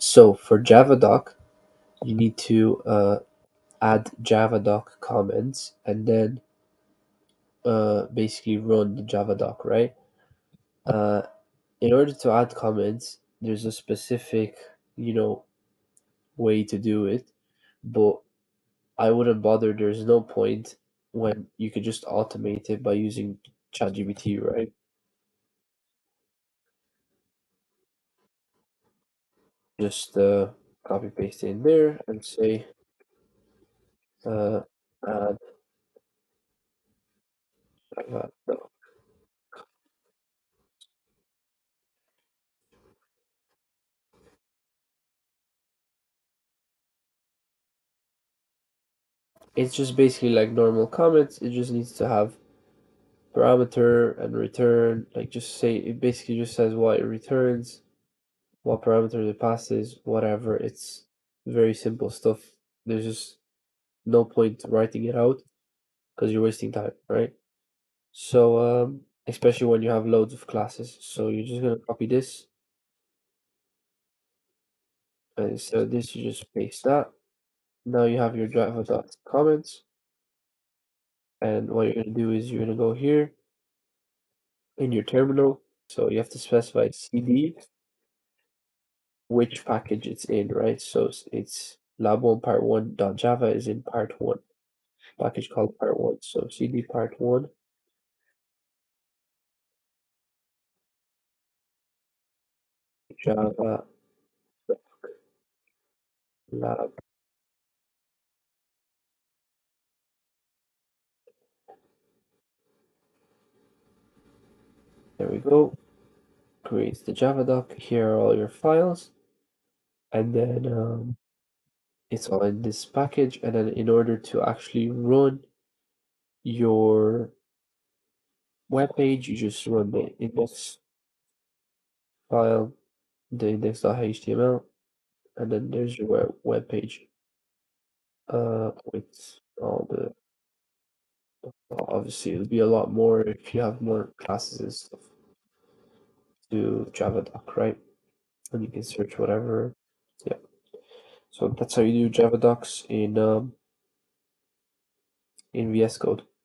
So for Javadoc, you need to add Javadoc comments and then basically run the Javadoc, right? In order to add comments, there's a specific, way to do it, but I wouldn't bother. There's no point when you could just automate it by using ChatGPT, right? Just copy paste it in there and say add Javadoc. It's just basically like normal comments. It just needs to have parameter and return. Like just say, it basically just says what it returns, what parameters it passes, whatever. It's very simple stuff. There's just no point writing it out because you're wasting time, right? So especially when you have loads of classes. So you're just gonna copy this. And instead of this, you just paste that. Now you have your Javadoc comments, and what you're going to do is you're going to go here in your terminal. So you have to specify cd, which package it's in, right? So it's lab1 part1.java is in part1, package called part1. So cd part1. Javadoc lab. There we go. Creates the Javadoc. Here are all your files, and then it's all in this package. And then in order to actually run your web page, you just run the index file, the index.html, and then there's your web page with all the. Obviously, it'll be a lot more if you have more classes and stuff to Javadoc, right? And you can search whatever. Yeah. So that's how you do Javadocs in VS Code.